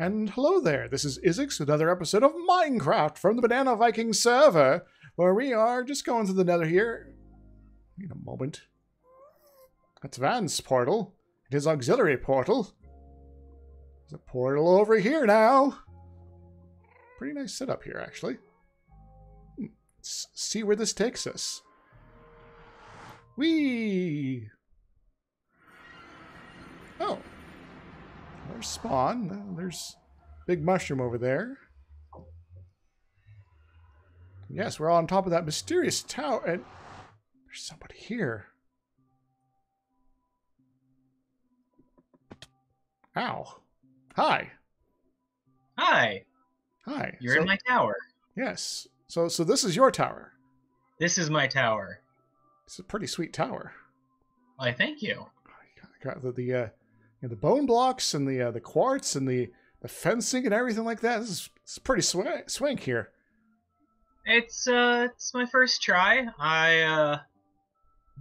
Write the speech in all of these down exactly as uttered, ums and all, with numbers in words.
And hello there, this is Izix, another episode of Minecraft from the Banana Viking server, where we are just going through the nether here. Wait a moment. That's Van's portal. It is auxiliary portal. There's a portal over here now. Pretty nice setup here, actually. Let's see where this takes us. Whee! Oh. There's spawn. There's big mushroom over there. Yes, we're on top of that mysterious tower, and there's somebody here. Ow. Hi. Hi. Hi. You're so, in my tower. Yes. So so this is your tower. This is my tower. It's a pretty sweet tower. Why, thank you. I got the, the uh And the bone blocks and the uh, the quartz and the, the fencing and everything like that. This is, this is pretty swank, swank here. It's uh it's my first try. I uh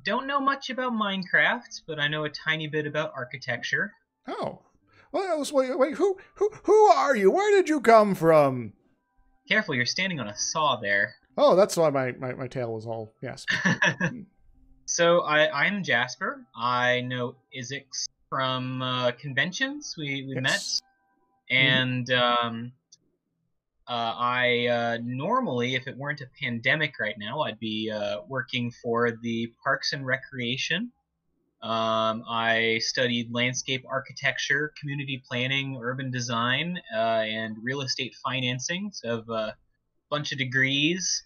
don't know much about Minecraft, but I know a tiny bit about architecture. Oh, well, wait, wait, who who who are you? Where did you come from? Careful, you're standing on a saw there. Oh, that's why my my, my tail was all yes. So I I'm Jasper. I know Izix from uh, conventions. We, we yes. met, and um, uh, I uh, normally, if it weren't a pandemic right now, I'd be uh, working for the Parks and Recreation. Um, I studied landscape architecture, community planning, urban design, uh, and real estate financing, so I have a bunch of degrees,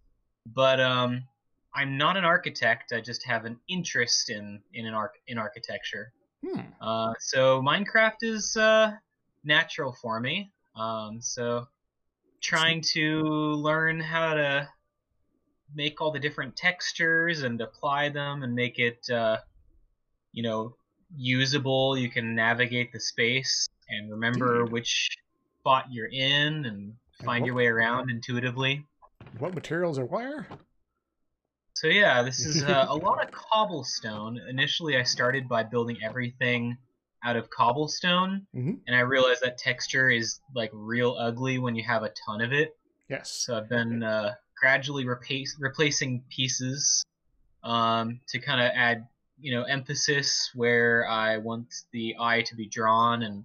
but um, I'm not an architect, I just have an interest in, in, an arch in architecture. Hmm. Uh, so Minecraft is uh, natural for me. Um, so trying to learn how to make all the different textures and apply them and make it, uh, you know, usable. You can navigate the space and remember Dude. which spot you're in and find and what, your way around intuitively. What materials are where? So yeah, this is uh, a lot of cobblestone. Initially, I started by building everything out of cobblestone, mm-hmm. and I realized that texture is like real ugly when you have a ton of it. Yes. So I've been uh, gradually replace replacing pieces um, to kind of add, you know, emphasis where I want the eye to be drawn, and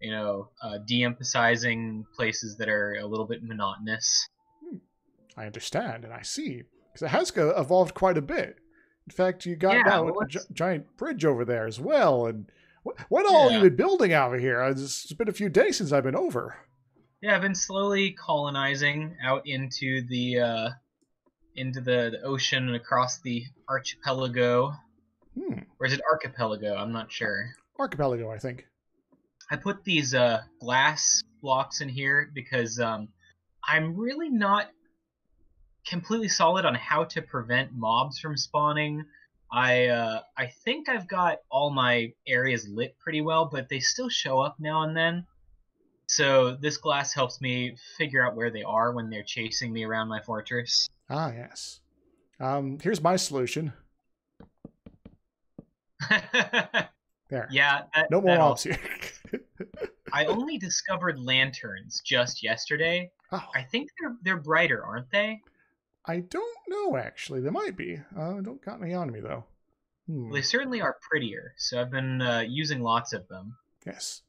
you know, uh, de-emphasizing places that are a little bit monotonous. I understand, and I see. It has evolved quite a bit. In fact, you got yeah, now a gi giant bridge over there as well. And wh what all yeah. have you been building over here? It's been a few days since I've been over. Yeah, I've been slowly colonizing out into the uh, into the, the ocean and across the archipelago. Hmm. Or is it archipelago? I'm not sure. Archipelago, I think. I put these uh, glass blocks in here because um, I'm really not completely solid on how to prevent mobs from spawning. I uh, I think I've got all my areas lit pretty well, but they still show up now and then. So this glass helps me figure out where they are when they're chasing me around my fortress. Ah, yes. Um, here's my solution. There. Yeah. That, no more mobs here. I only discovered lanterns just yesterday. Oh. I think they're they're brighter, aren't they? I don't know, actually. They might be. Uh, don't got any on me, though. Hmm. They certainly are prettier, so I've been uh, using lots of them. Yes.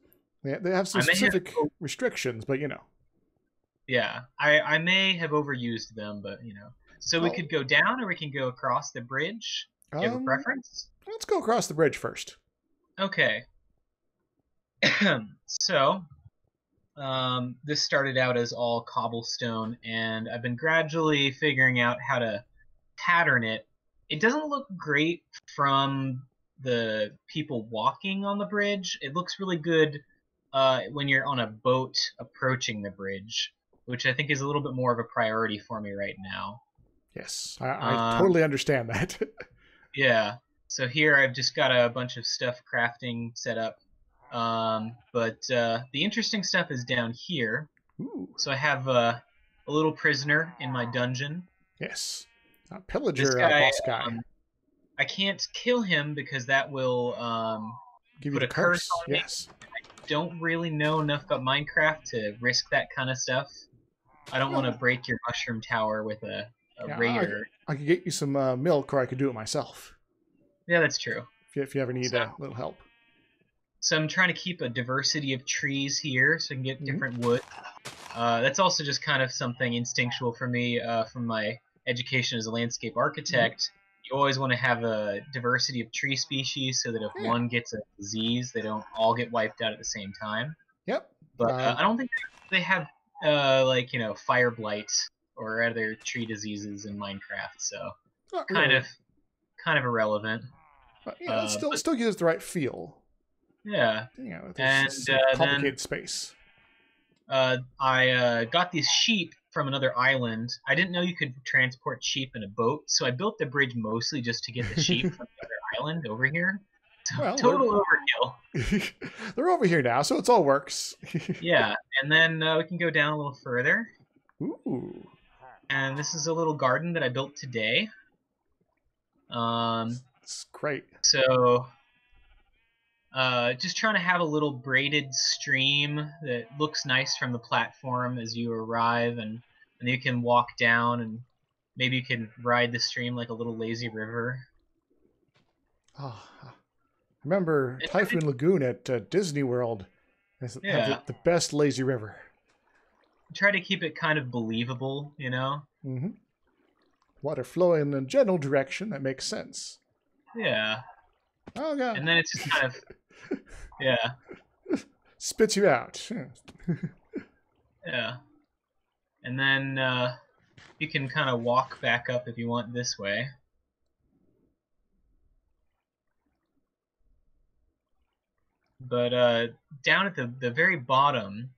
They, they have some specific have... restrictions, but you know. Yeah. I, I may have overused them, but you know. So oh. we could go down or we can go across the bridge. Do you um, have a preference? Let's go across the bridge first. Okay. So... Um, this started out as all cobblestone, and I've been gradually figuring out how to pattern it. It doesn't look great from the people walking on the bridge. It looks really good uh, when you're on a boat approaching the bridge, which I think is a little bit more of a priority for me right now. Yes, I, I um, totally understand that. Yeah, so here I've just got a bunch of stuff crafting set up. Um, but uh, the interesting stuff is down here. Ooh. So I have uh, a little prisoner in my dungeon. Yes, a pillager guy, uh, boss guy. Um, I can't kill him because that will um, give you put a curse, curse on yes. me. I don't really know enough about Minecraft to risk that kind of stuff. I don't no. want to break your mushroom tower with a, a yeah, raider. I, I could get you some uh, milk, or I could do it myself. Yeah, that's true. If you, if you ever need so, a little help. So I'm trying to keep a diversity of trees here so I can get different mm-hmm. wood. Uh, that's also just kind of something instinctual for me uh, from my education as a landscape architect. Mm-hmm. You always want to have a diversity of tree species so that if yeah. one gets a disease, they don't all get wiped out at the same time. Yep. But uh, uh, I don't think they have, uh, like, you know, fire blight or other tree diseases in Minecraft, so kind really. of kind of irrelevant. But, yeah, uh, it still, but, still gives the right feel. Yeah. You know, it's and, uh, complicated then, space. Uh, I uh, got these sheep from another island. I didn't know you could transport sheep in a boat, so I built the bridge mostly just to get the sheep from the other island over here. So well, total they're... overkill. They're over here now, so it all works. Yeah, and then uh, we can go down a little further. Ooh. And this is a little garden that I built today. Um, it's great. So... Uh, just trying to have a little braided stream that looks nice from the platform as you arrive, and, and you can walk down, and maybe you can ride the stream like a little lazy river. Oh, I remember Typhoon Lagoon at uh, Disney World has yeah. the, the best lazy river. Try to keep it kind of believable, you know? Mm-hmm. Water flowing in a general direction, that makes sense. Yeah. Oh god. And then it's just kind of yeah. spits you out. Yeah. And then uh you can kind of walk back up if you want this way. But uh down at the the very bottom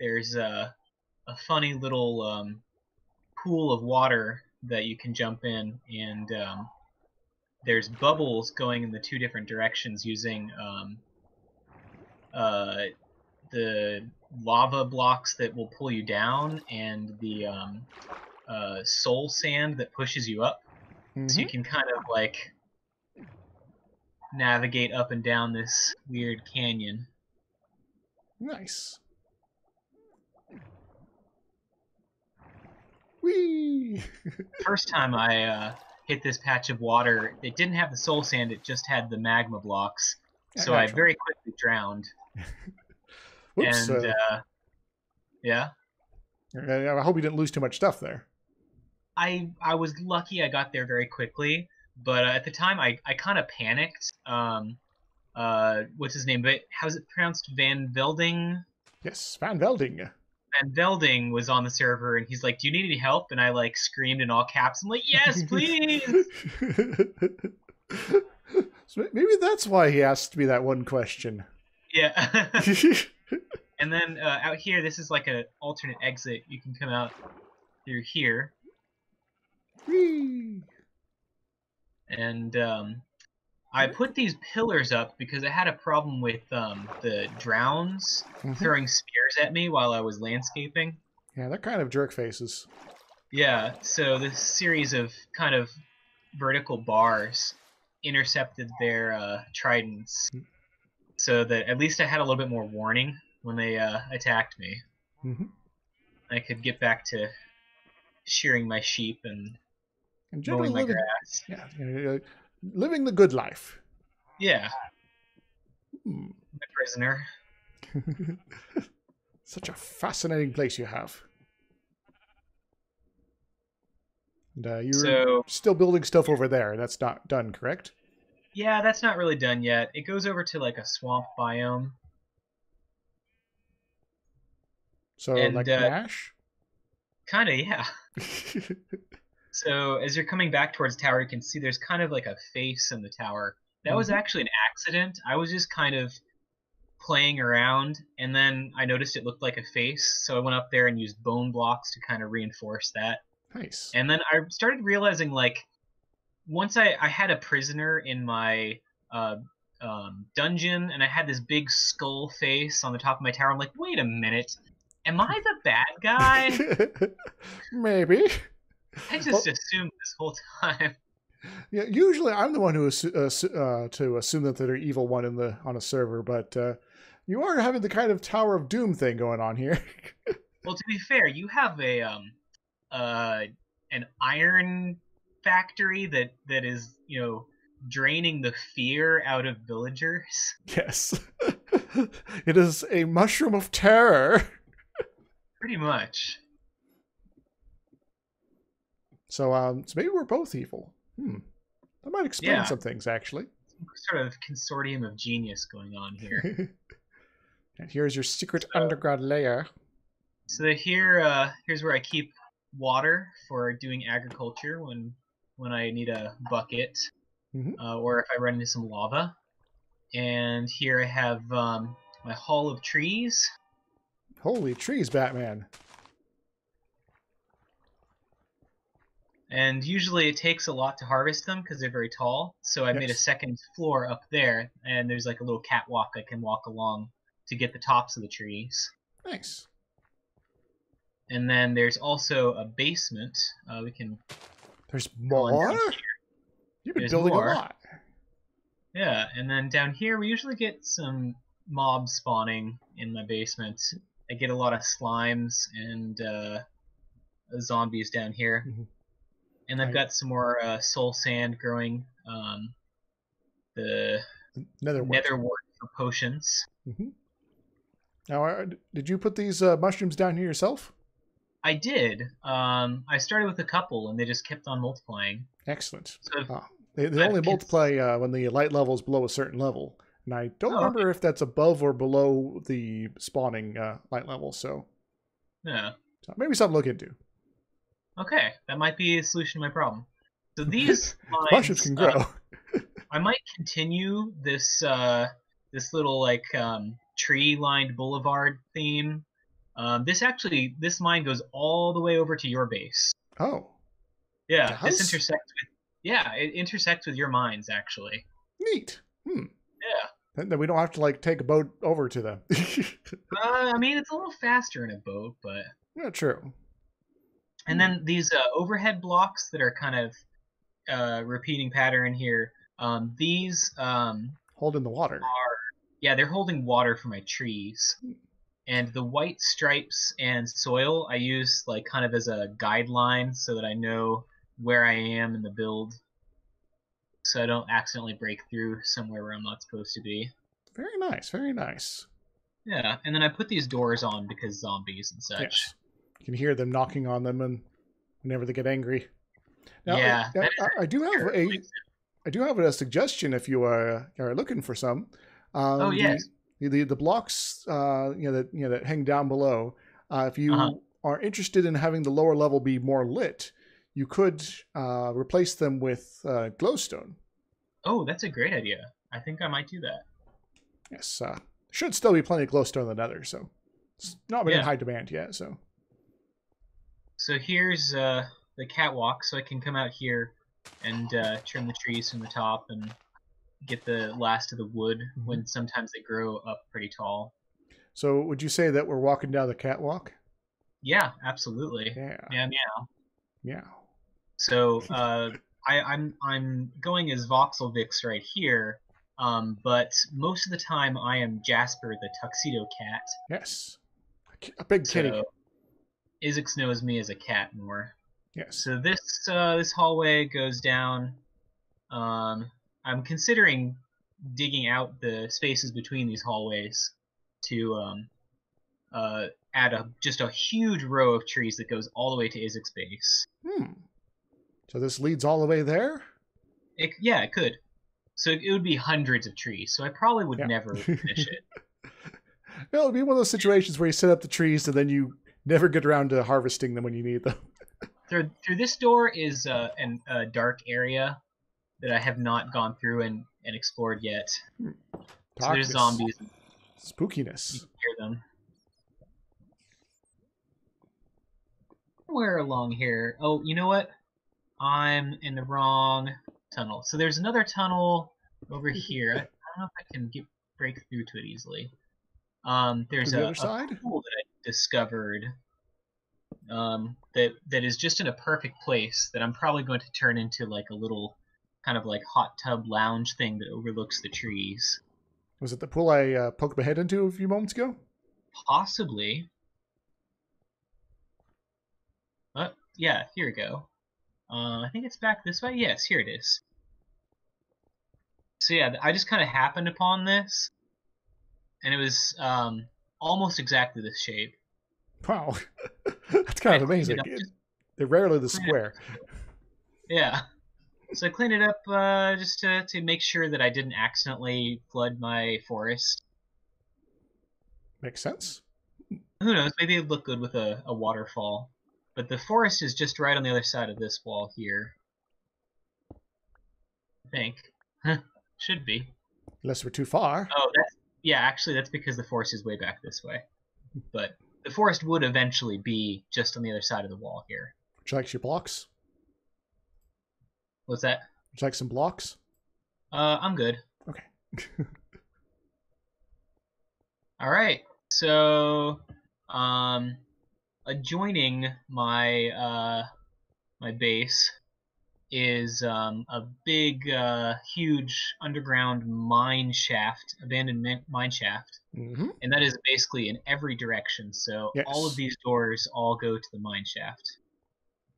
there's a a funny little um pool of water that you can jump in, and um there's bubbles going in the two different directions using um, uh, the lava blocks that will pull you down and the um, uh, soul sand that pushes you up. Mm-hmm. So you can kind of like navigate up and down this weird canyon. Nice. Whee! First time I... Uh, hit this patch of water, it didn't have the soul sand, it just had the magma blocks, yeah, so natural. I very quickly drowned. Oops, and uh, uh, yeah, I hope you didn't lose too much stuff there. I I was lucky I got there very quickly, but uh, at the time I, I kind of panicked. Um, uh, what's his name? But how's it pronounced? Van Velding. Yes, Van Velding. Van Velding was on the server, and he's like, "Do you need any help?" And I like screamed in all caps. I'm like, "Yes, please!" So maybe that's why he asked me that one question. Yeah. And then uh, out here, this is like an alternate exit. You can come out through here. Whee! And um, I put these pillars up because I had a problem with um, the drowns mm-hmm. throwing spears at me while I was landscaping. Yeah, they're kind of jerk faces. Yeah, so this series of kind of vertical bars intercepted their uh, tridents, mm-hmm. so that at least I had a little bit more warning when they uh, attacked me. Mm-hmm. I could get back to shearing my sheep and, and mowing my living, grass. Yeah. Uh, Living the good life. Yeah. Hmm. The prisoner. Such a fascinating place you have. And uh, you're so, still building stuff over there. That's not done, correct? Yeah, that's not really done yet. It goes over to like a swamp biome. So and, like uh, Nash? Kind of, yeah. So as you're coming back towards the tower, you can see there's kind of like a face in the tower. That mm-hmm. was actually an accident. I was just kind of playing around, and then I noticed it looked like a face, so I went up there and used bone blocks to kind of reinforce that. Nice. And then I started realizing, like, once I, I had a prisoner in my uh, um, dungeon, and I had this big skull face on the top of my tower, I'm like, wait a minute, am I the bad guy? Maybe. I just well, assumed this whole time. Yeah, usually I'm the one who assu uh, uh, to assume that they're the evil one in the on a server, but uh, you are having the kind of Tower of Doom thing going on here. Well, to be fair, you have a um, uh, an iron factory that that is, you know, draining the fear out of villagers. Yes. It is a mushroom of terror. Pretty much. So, um, so maybe we're both evil. Hmm. That might explain yeah. some things, actually. Some sort of consortium of genius going on here. And here's your secret so, underground lair. So here, uh, here's where I keep water for doing agriculture when when I need a bucket, mm-hmm. uh, or if I run into some lava. And here I have um, my hall of trees. Holy trees, Batman! And usually it takes a lot to harvest them because they're very tall. So I yes. made a second floor up there, and there's like a little catwalk I can walk along to get the tops of the trees. Nice. And then there's also a basement. Uh, we can. There's more. You've been there's building more. a lot. Yeah, and then down here we usually get some mob spawning in my basement. I get a lot of slimes and uh, zombies down here. Mm-hmm. And I've right. got some more uh, soul sand growing. Um, the nether wart for potions. Mm-hmm. Now, did you put these uh, mushrooms down here yourself? I did. Um, I started with a couple, and they just kept on multiplying. Excellent. So ah, they they only multiply uh, when the light level is below a certain level. And I don't oh, remember okay. if that's above or below the spawning uh, light level. So yeah, so maybe something to look into. Okay, that might be a solution to my problem. So these lines, mushrooms can grow. uh, I might continue this uh, this little like um, tree-lined boulevard theme. Um, this actually, this mine goes all the way over to your base. Oh, yeah, does? this intersects. With, yeah, it intersects with your mines actually. Neat. Hmm. Yeah. And then we don't have to like take a boat over to them. uh, I mean, it's a little faster in a boat, but yeah, true. And then these uh, overhead blocks that are kind of uh, repeating pattern here. Um, these um, holding the water. Are, yeah, they're holding water for my trees. And the white stripes and soil I use like kind of as a guideline so that I know where I am in the build, so I don't accidentally break through somewhere where I'm not supposed to be. Very nice, very nice. Yeah, and then I put these doors on because zombies and such. Yes. You can hear them knocking on them, and whenever they get angry. Now, yeah, I, I, I do have a, I do have a suggestion if you are are looking for some. Um, oh yes. The the, the blocks, uh, you know that you know that hang down below. Uh, if you uh-huh. are interested in having the lower level be more lit, you could uh, replace them with uh, glowstone. Oh, that's a great idea. I think I might do that. Yes, uh, should still be plenty of glowstone in the nether, so it's not been yeah. in high demand yet. So. So here's uh, the catwalk, so I can come out here and uh, trim the trees from the top and get the last of the wood mm-hmm. when sometimes they grow up pretty tall. So would you say that we're walking down the catwalk? Yeah, absolutely. Yeah, yeah, meow. Yeah. So uh, I, I'm I'm going as Voxelvix right here, um, but most of the time I am Jasper the Tuxedo Cat. Yes, a big kitty. So, Izix knows me as a cat more. Yes. So this uh, this hallway goes down. Um, I'm considering digging out the spaces between these hallways to um, uh, add a just a huge row of trees that goes all the way to Izix's base. Hmm. So this leads all the way there? It, yeah, it could. So it would be hundreds of trees. So I probably would yeah. never finish it. No, it would be one of those situations where you set up the trees and then you never get around to harvesting them when you need them. through, through this door is uh, an, a dark area that I have not gone through and, and explored yet. Hmm. So there's zombies. Spookiness. You can hear them. Somewhere along here. Oh, you know what? I'm in the wrong tunnel. So there's another tunnel over here. I don't know if I can get break through to it easily. Um, there's the a, a pool that I discovered um that that is just in a perfect place that I'm probably going to turn into like a little kind of like hot tub lounge thing that overlooks the trees. Was it the pool I uh, poked my head into a few moments ago? Possibly. But yeah, here we go. Uh, I think it's back this way. Yes, here it is. So yeah, I just kind of happened upon this, and it was um, almost exactly this shape. Wow, that's kind I of amazing. It They're rarely the square. Yeah. So I cleaned it up uh, just to, to make sure that I didn't accidentally flood my forest. Makes sense. Who knows? Maybe it'd look good with a, a waterfall. But the forest is just right on the other side of this wall here, I think. Huh. Should be. Unless we're too far. Oh, that's, yeah, actually that's because the forest is way back this way. But the forest would eventually be just on the other side of the wall here. Would you like your blocks? What's that? Would you like some blocks? Uh, I'm good. Okay. All right. So, um, adjoining my uh, my base is um, a big, uh, huge underground mine shaft, abandoned mine shaft, mm-hmm. and that is basically in every direction. So yes. all of these doors all go to the mine shaft.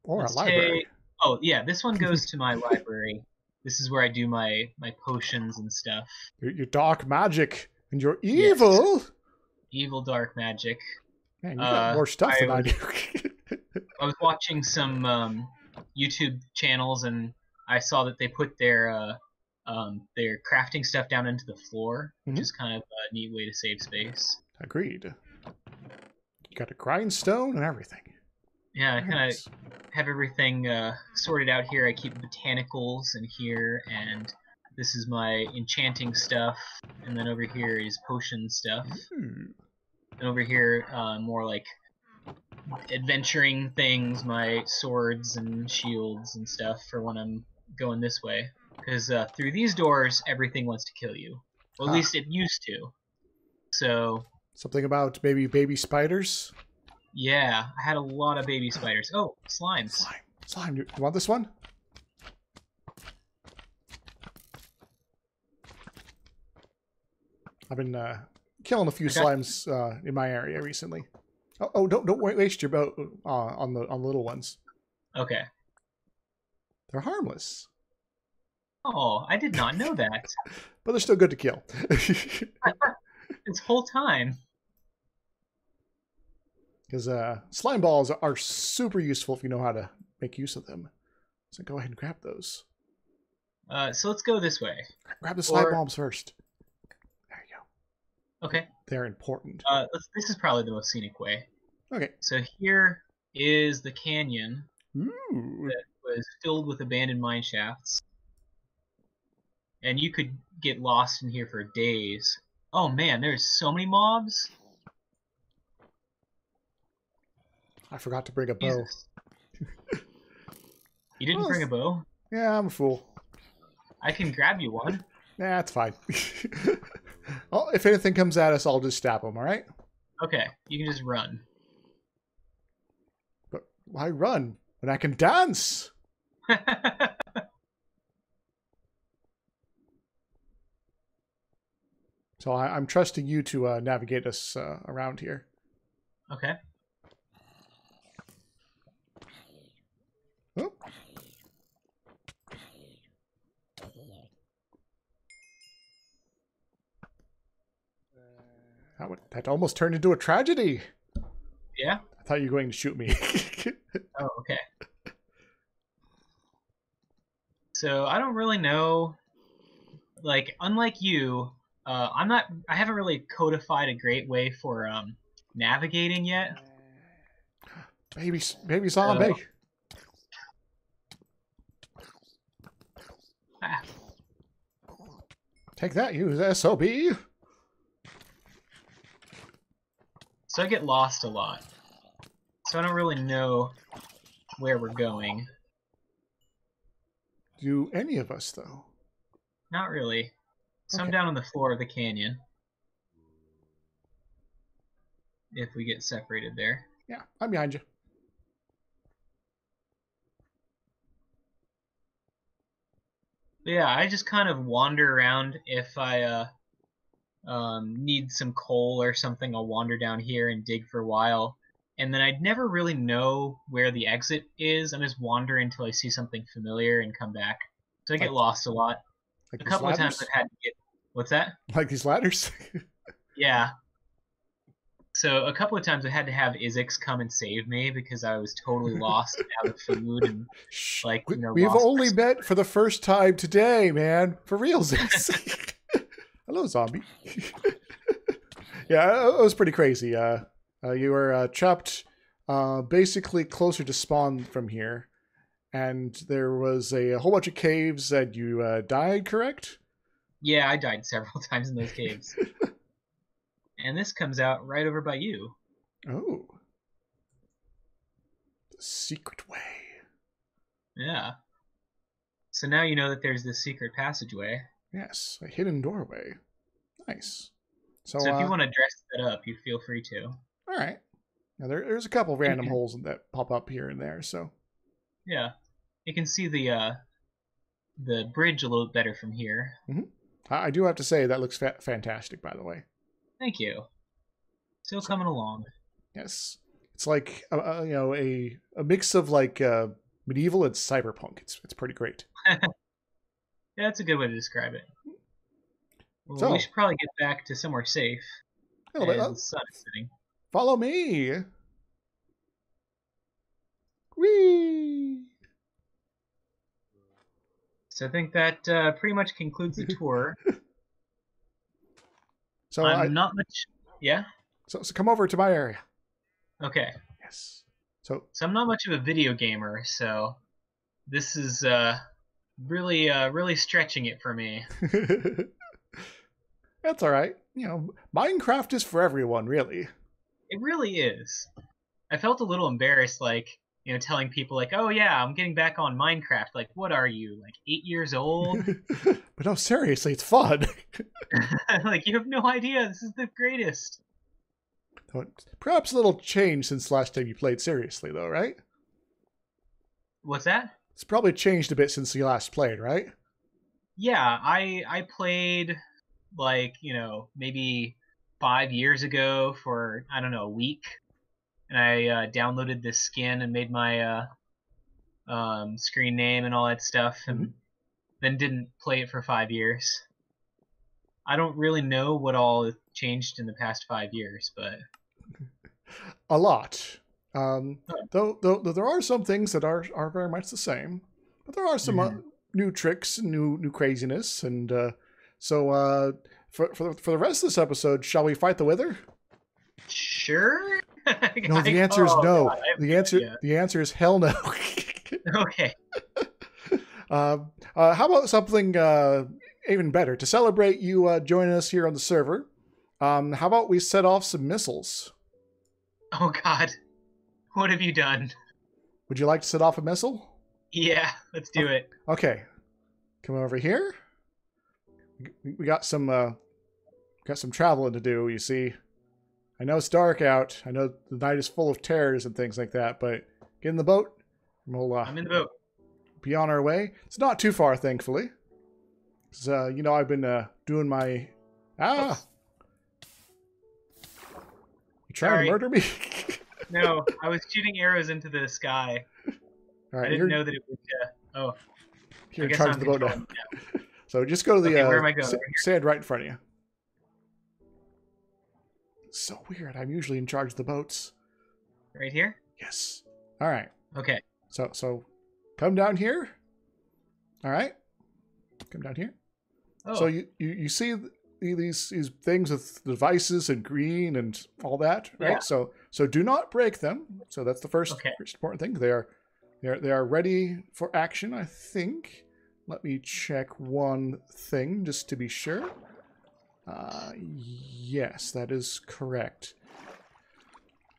Or Let's a library. Say, oh yeah, this one goes to my library. This is where I do my my potions and stuff. Your, your dark magic and your evil, yes. evil dark magic. Man, you got uh, more stuff I than was, I do. I was watching some. Um, YouTube channels, and I saw that they put their uh, um, their crafting stuff down into the floor, mm-hmm. which is kind of a neat way to save space. Agreed. You got a grindstone and everything. Yeah, nice. I kind of have everything uh, sorted out here. I keep botanicals in here, and this is my enchanting stuff, and then over here is potion stuff, mm. and over here uh, more like adventuring things, my swords and shields and stuff for when I'm going this way, because uh, through these doors everything wants to kill you, well, at ah. least it used to. So something about maybe baby spiders. Yeah, I had a lot of baby spiders. Oh, slimes. Slime, slime. You want this one? I've been uh, killing a few slimes uh, in my area recently. Oh, oh, don't don't waste your boat uh, on the on the little ones. Okay. They're harmless. Oh, I did not know that. But they're still good to kill. This whole time. Because uh, slime balls are super useful if you know how to make use of them. So go ahead and grab those. Uh, so let's go this way. Grab the slime or... bombs first. Okay. They're important. Uh, this is probably the most scenic way. Okay. So here is the canyon Ooh. that was filled with abandoned mine shafts, and you could get lost in here for days. Oh man, there's so many mobs. I forgot to bring a bow. You didn't well, bring a bow? Yeah, I'm a fool. I can grab you one. Nah, it's fine. Well, if anything comes at us, I'll just stab them, all right? Okay, you can just run. But why run when I can dance? So I, I'm trusting you to uh, navigate us uh, around here. Okay. Oh. That, would, that almost turned into a tragedy. Yeah? I thought you were going to shoot me. Oh, okay. So I don't really know. Like, unlike you, uh, I'm not. I haven't really codified a great way for um, navigating yet. Baby, baby zombie. So... Ah. Take that, you S O B. So I get lost a lot, so I don't really know where we're going. Do any of us, though? Not really. So okay. I'm down on the floor of the canyon. If we get separated there. Yeah, I'm behind you. Yeah, I just kind of wander around if I... Uh, um, need some coal or something, I'll wander down here and dig for a while. And then I'd never really know where the exit is. I'm just wandering until I see something familiar and come back. So I get like, lost a lot. Like a couple ladders? of times I've had to get... What's that? Like these ladders? Yeah. So a couple of times I had to have Izix come and save me because I was totally lost and out of food. And like you know, We've only person. met for the first time today, man. For real, Izix. Hello, zombie. Yeah, it was pretty crazy. Uh, uh, you were uh, trapped uh, basically closer to spawn from here. And there was a, a whole bunch of caves that you uh, died, correct? Yeah, I died several times in those caves. And this comes out right over by you. Oh. The secret way. Yeah. So now you know that there's this secret passageway. Yes, a hidden doorway. Nice. So, so if uh, you want to dress that up, you feel free to. All right. Now there, there's a couple of random holes that pop up here and there, so. Yeah. You can see the uh, the bridge a little better from here. Mm-hmm. I do have to say that looks fa fantastic, by the way. Thank you. Still coming along. Yes, it's like uh, you know a a mix of like uh, medieval and cyberpunk. It's it's pretty great. Yeah, that's a good way to describe it. Well, so, we should probably get back to somewhere safe. A little bit. The sun is setting. Follow me. Whee! So I think that uh, pretty much concludes the tour. So I'm I, not much. Yeah. So, so come over to my area. Okay. Yes. So. So I'm not much of a video gamer, so this is uh, really, uh, really stretching it for me. That's all right. You know, Minecraft is for everyone, really. It really is. I felt a little embarrassed, like you know, telling people like, "Oh yeah, I'm getting back on Minecraft." Like, what are you, like eight years old? But no, seriously, it's fun. Like, you have no idea. This is the greatest. Perhaps a little change since last time you played seriously, though, right? What's that? It's probably changed a bit since you last played, right? Yeah, I I played, like, you know, maybe five years ago for, I don't know, a week. And I uh, downloaded this skin and made my uh, um, screen name and all that stuff. And mm-hmm. Then didn't play it for five years. I don't really know what all changed in the past five years, but a lot. Um, though, though, though there are some things that are are very much the same, but there are some mm-hmm. uh, new tricks, new new craziness, and uh, so uh, for for the, for the rest of this episode, shall we fight the wither? Sure. No, the answer is oh, no. God, the answer yeah. the answer is hell no. Okay. Uh, uh, how about something? Uh, Even better, to celebrate you uh, joining us here on the server, um, how about we set off some missiles? Oh God, what have you done? Would you like to set off a missile? Yeah, let's do okay. it. Okay, come over here. We got some, uh, got some traveling to do. You see, I know it's dark out. I know the night is full of terrors and things like that. But get in the boat. And we'll, uh, I'm in the boat. Be on our way. It's not too far, thankfully. So, you know, I've been uh, doing my... Ah! You trying Sorry. to murder me? No, I was shooting arrows into the sky. All right, I didn't you're... know that it would... Uh... Oh. You're in charge of the boat now. Yeah. So just go to the okay, uh, where am I going? Right sand right in front of you. It's so weird. I'm usually in charge of the boats. Right here? Yes. All right. Okay. So, so come down here. All right. Come down here. Oh. So you, you, you see these these things with devices and green and all that, right? Yeah. So so do not break them. So that's the first, okay. first important thing. They are they are they are ready for action, I think. Let me check one thing just to be sure. Uh, yes, that is correct.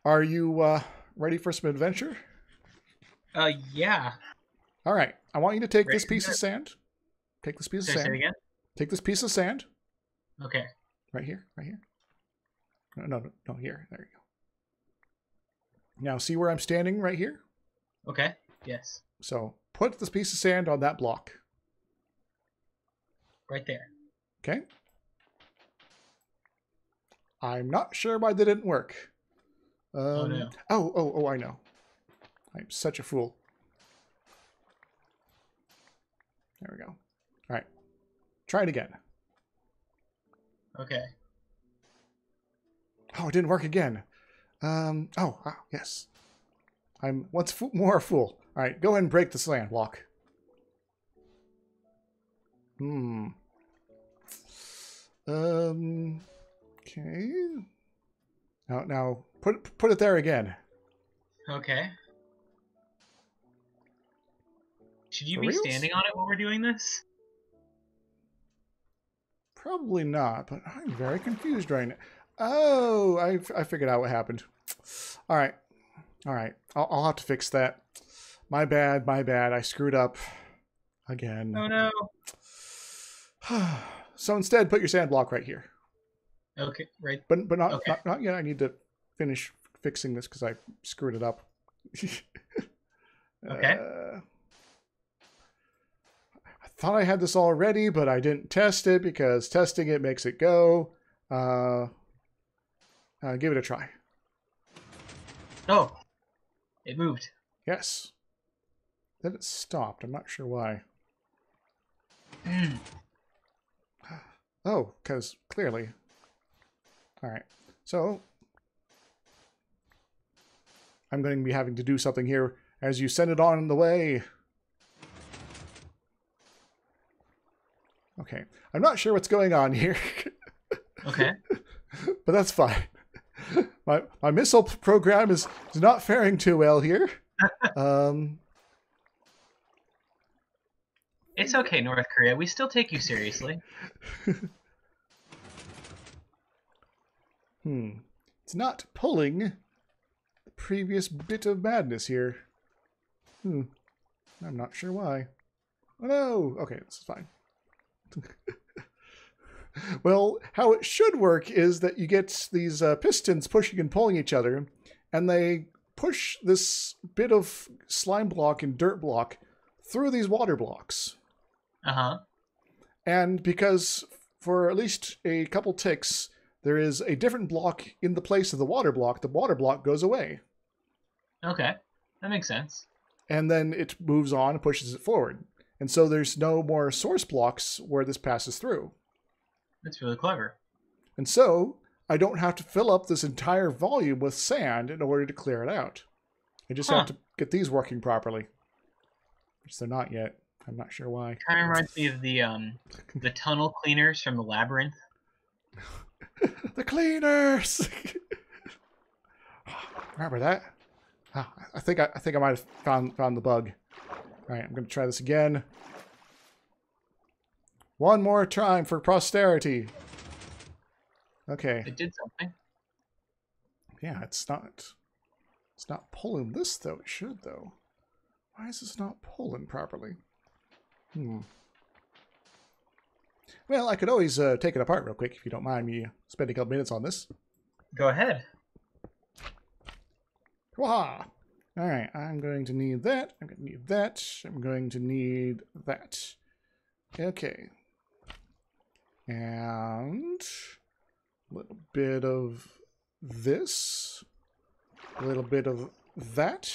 Are you uh, ready for some adventure? Uh, yeah. All right. I want you to take right. this piece of sand. Take this piece Should of sand. I say it again? Take this piece of sand. Okay. Right here. Right here. No, no, no, no. Here. There you go. Now, see where I'm standing right here? Okay. Yes. So, put this piece of sand on that block. Right there. Okay. I'm not sure why they didn't work. Um, oh, no. oh, oh, oh, I know. I'm such a fool. There we go. All right. Try it again. Okay. Oh, it didn't work again. Um, oh, wow, yes. I'm once more a fool. All right, go ahead and break this land. Walk. Hmm. Um. Okay. Now, now, put put it there again. Okay. Should you For be reals? standing on it while we're doing this? Probably not, but I'm very confused right now. Oh, I, I figured out what happened. All right. All right. I'll, I'll have to fix that. My bad. My bad. I screwed up again. Oh, no. So instead, put your sand block right here. Okay. Right. But but not, okay. not, not yet. I need to finish fixing this because I screwed it up. Okay. Uh, I thought I had this already, but I didn't test it because testing it makes it go. Uh, uh, give it a try. Oh, it moved. Yes. Then it stopped. I'm not sure why. Mm. Oh, because clearly. All right. So I'm going to be having to do something here as you send it on the way. Okay. I'm not sure what's going on here. Okay. But that's fine. My my missile program is, is not faring too well here. Um, it's okay, North Korea. We still take you seriously. Hmm. It's not pulling the previous bit of madness here. Hmm. I'm not sure why. Oh, no. Okay, this is fine. Well, how it should work is that you get these uh, pistons pushing and pulling each other, and they push this bit of slime block and dirt block through these water blocks. Uh-huh. And because for at least a couple ticks, there is a different block in the place of the water block, the water block goes away. Okay, that makes sense. And then it moves on and pushes it forward. And so there's no more source blocks where this passes through. That's really clever. And so I don't have to fill up this entire volume with sand in order to clear it out. I just huh. have to get these working properly, which they're not yet. I'm not sure why. It kind of reminds me of the um, the tunnel cleaners from the Labyrinth. The cleaners. Remember that? Oh, I think I, I think I might have found found the bug. All right, I'm going to try this again. One more time for posterity. Okay. It did something. Yeah, it's not. It's not pulling this though. It should though. Why is this not pulling properly? Hmm. Well, I could always uh, take it apart real quick if you don't mind me spending a couple minutes on this. Go ahead. Wah! All right, I'm going to need that. I'm going to need that. I'm going to need that. Okay. And a little bit of this, a little bit of that,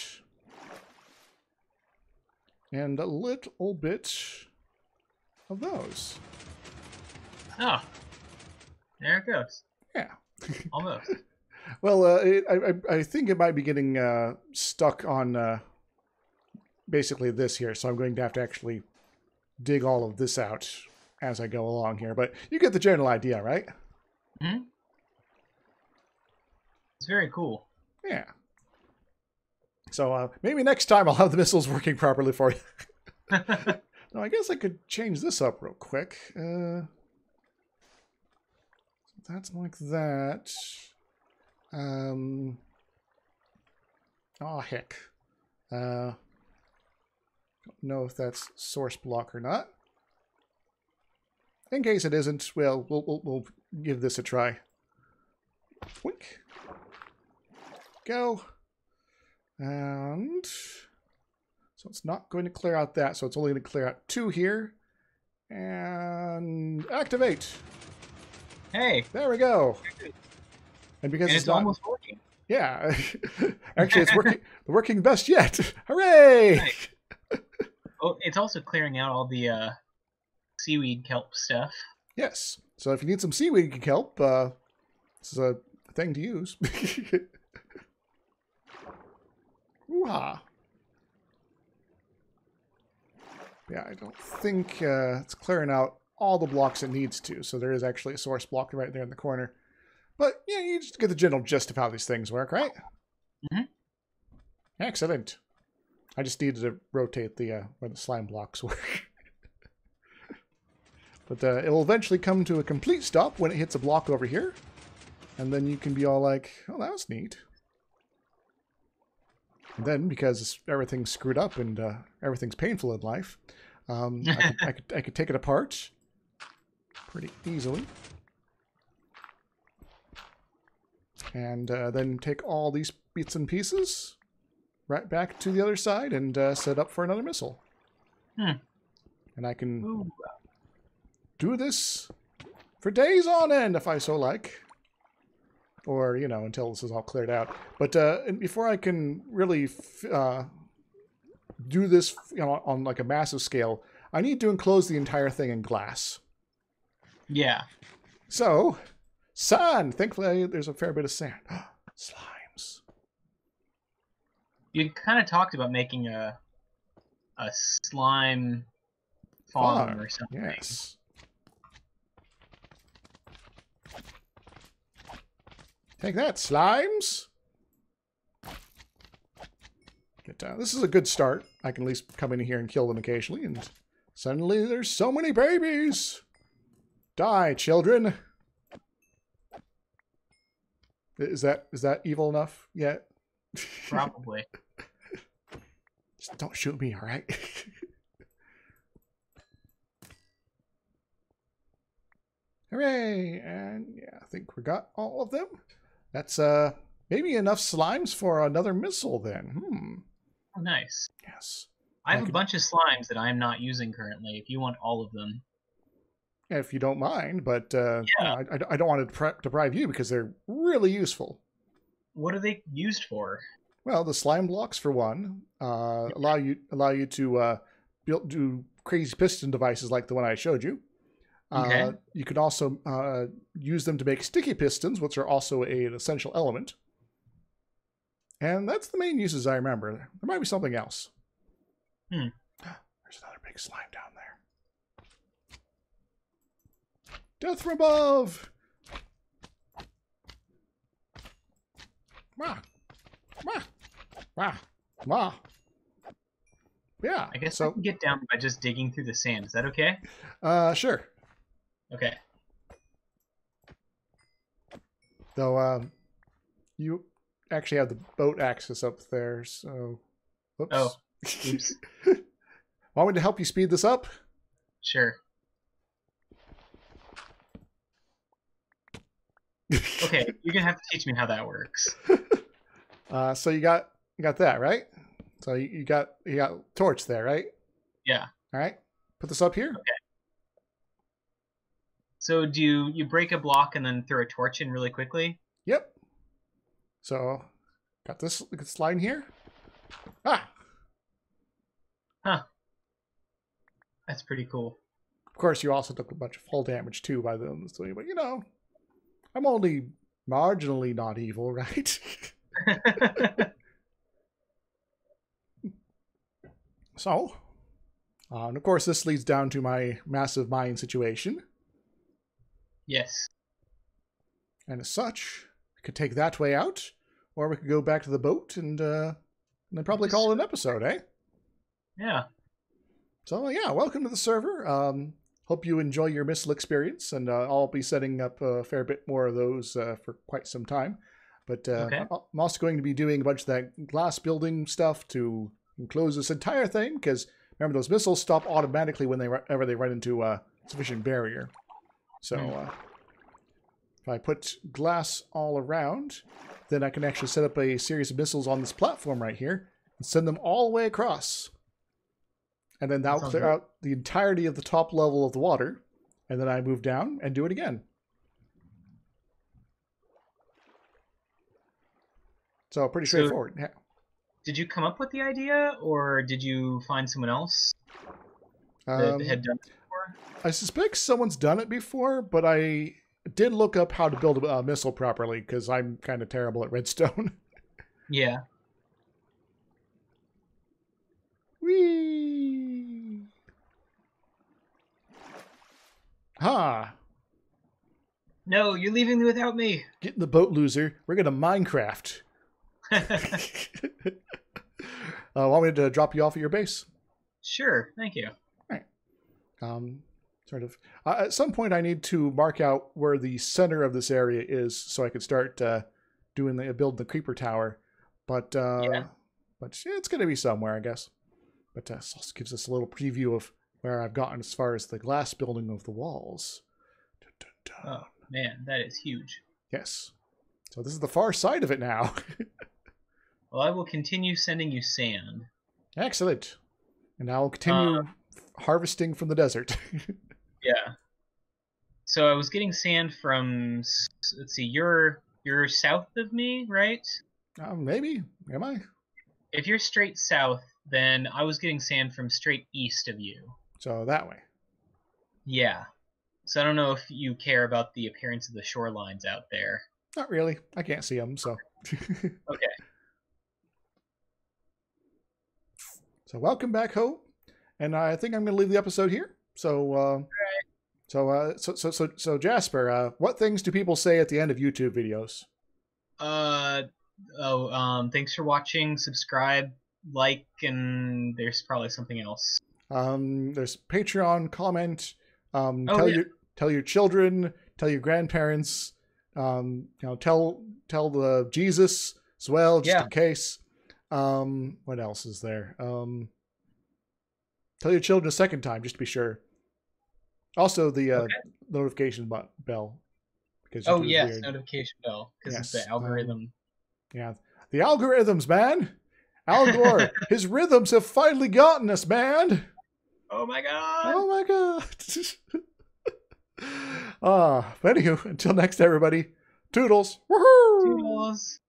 and a little bit of those. Oh, there it goes. Yeah. Almost. Well, uh, it, I, I think it might be getting uh, stuck on uh, basically this here, so I'm going to have to actually dig all of this out as I go along here, but you get the general idea, right? Mm-hmm. It's very cool. Yeah. So uh, maybe next time I'll have the missiles working properly for you. No, I guess I could change this up real quick. Uh, that's like that. Um. Oh heck. Uh. Know if that's source block or not. In case it isn't, well, we'll, we'll, we'll give this a try. Boink. Go. And so it's not going to clear out that, so it's only going to clear out two here. And activate. Hey. There we go. And because and it's, it's not, almost working. Yeah. Actually, it's working working best yet. Hooray! Right. Oh, it's also clearing out all the uh, seaweed kelp stuff. Yes. So if you need some seaweed kelp, uh, this is a thing to use. Ooh-ha. Yeah, I don't think uh, it's clearing out all the blocks it needs to. So there is actually a source block right there in the corner. But, yeah, you just get the general gist of how these things work, right? Mm-hmm. Excellent. I just needed to rotate the uh, where the slime blocks were. But uh, it'll eventually come to a complete stop when it hits a block over here. And then you can be all like, oh, that was neat. And then, because everything's screwed up and uh, everything's painful in life, um, I, could, I, could, I could take it apart pretty easily. And uh, then take all these bits and pieces right back to the other side and uh, set up for another missile. Hmm. And I can Ooh. do this for days on end if I so like. Or, you know, until this is all cleared out. But uh, and before I can really f uh, do this, you know, on like a massive scale, I need to enclose the entire thing in glass. Yeah. So... Sand! Thankfully, there's a fair bit of sand. Slimes. You kind of talked about making a a slime farm oh, or something. Yes. Take that, slimes! Get down. This is a good start. I can at least come in here and kill them occasionally, and suddenly there's so many babies! Die, children! Is that is that evil enough yet? Probably. Just don't shoot me, all right? Hooray! And yeah, I think we got all of them. That's uh maybe enough slimes for another missile then. Hmm. Oh, nice. Yes. I have I could... a bunch of slimes that I am not using currently. If you want all of them. If you don't mind, but uh, yeah. I, I, I don't want to deprive you because they're really useful. What are they used for? Well, the slime blocks, for one, uh, allow you allow you to uh, build do crazy piston devices like the one I showed you. Okay. Uh, you can also uh, use them to make sticky pistons, which are also a, an essential element. And that's the main uses I remember. There might be something else. Hmm. There's another big slime down there. Death from above! Wah! Wah! Wah! Wah! Yeah. I guess so, I can get down by just digging through the sand. Is that okay? Uh, sure. Okay. Though, um, you actually have the boat axis up there, so... Whoops. Oh, oops. Want me to help you speed this up? Sure. Okay, you're gonna have to teach me how that works. uh, so you got you got that right. So you, you got you got torch there, right? Yeah. All right. Put this up here. Okay. So do you, you break a block and then throw a torch in really quickly? Yep. So got this this line here. Ah. Huh. That's pretty cool. Of course, you also took a bunch of fall damage too by them, so but you know. I'm only marginally not evil, right? So, uh, and of course, this leads down to my massive mine situation. Yes. And as such, I could take that way out, or we could go back to the boat and, uh, and then probably call it an episode, eh? Yeah. So, yeah, welcome to the server. Um... Hope you enjoy your missile experience, and uh, I'll be setting up a fair bit more of those uh, for quite some time. But uh, okay. I'm also going to be doing a bunch of that glass building stuff to enclose this entire thing, because remember, those missiles stop automatically whenever they run into a sufficient barrier. So uh, if I put glass all around, then I can actually set up a series of missiles on this platform right here and send them all the way across. And then that'll clear out the entirety of the top level of the water. And then I move down and do it again. So pretty straightforward. So, yeah. Did you come up with the idea, or did you find someone else that um, had done it before? I suspect someone's done it before, but I did look up how to build a missile properly because I'm kind of terrible at redstone. Yeah. Whee! Ha! Huh. No, you're leaving me without me. Get in the boat, loser. We're going to Minecraft. I uh, want me to drop you off at your base. Sure, thank you. All right. Um, sort of. Uh, at some point, I need to mark out where the center of this area is, so I can start uh, doing the build the creeper tower. But uh, yeah. but yeah, it's going to be somewhere, I guess. But uh, this also gives us a little preview of where I've gotten as far as the glass building of the walls. Dun, dun, dun. Oh man, that is huge. Yes. So this is the far side of it now. Well, I will continue sending you sand. Excellent. And I'll continue um, harvesting from the desert. Yeah. So I was getting sand from, let's see, you're, you're south of me, right? Uh, maybe. Am I? If you're straight south, then I was getting sand from straight east of you. So that way. Yeah. So I don't know if you care about the appearance of the shorelines out there. Not really. I can't see them, so. Okay. So welcome back, Hope, and I think I'm going to leave the episode here. So, uh, right. so, uh, so, so, so, so, Jasper, uh, what things do people say at the end of YouTube videos? Uh, oh, um, thanks for watching. Subscribe, like, and there's probably something else. Um, there's Patreon comment. Um, oh, tell yeah. your tell your children, tell your grandparents. Um, you know, tell tell the Jesus as well, just yeah. in case. Um, what else is there? Um, tell your children a second time, just to be sure. Also, the uh, okay. notification bell. Because oh, yes, weird. notification bell. Because yes. it's the algorithm. Um, yeah. The algorithms, man! Al Gore, his rhythms have finally gotten us, man! Oh, my God! Oh, my God! Ah, uh, but anywho, until next, everybody, toodles! Woohoo! Toodles!